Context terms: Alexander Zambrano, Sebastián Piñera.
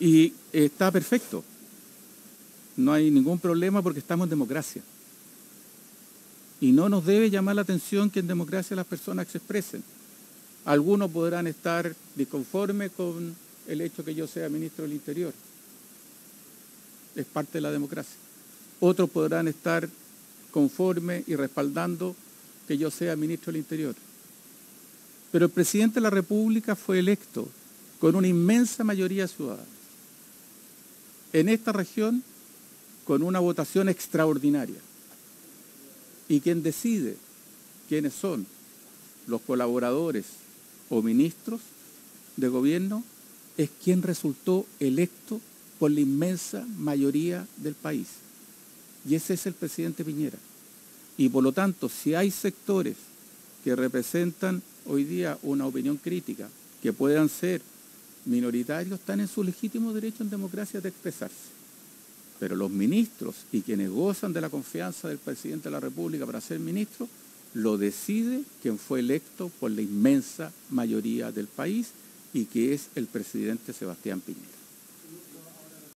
Y está perfecto. No hay ningún problema porque estamos en democracia. Y no nos debe llamar la atención que en democracia las personas se expresen. Algunos podrán estar disconformes con el hecho que yo sea ministro del Interior. Es parte de la democracia. Otros podrán estar conformes y respaldando que yo sea ministro del Interior. Pero el presidente de la República fue electo con una inmensa mayoría ciudadana. En esta región, con una votación extraordinaria. Y quien decide quiénes son los colaboradores o ministros de gobierno es quien resultó electo por la inmensa mayoría del país. Y ese es el presidente Piñera. Y por lo tanto, si hay sectores que representan hoy día una opinión crítica, que puedan ser minoritarios, están en su legítimo derecho en democracia de expresarse. Pero los ministros y quienes gozan de la confianza del presidente de la República para ser ministro, lo decide quien fue electo por la inmensa mayoría del país y que es el presidente Sebastián Piñera.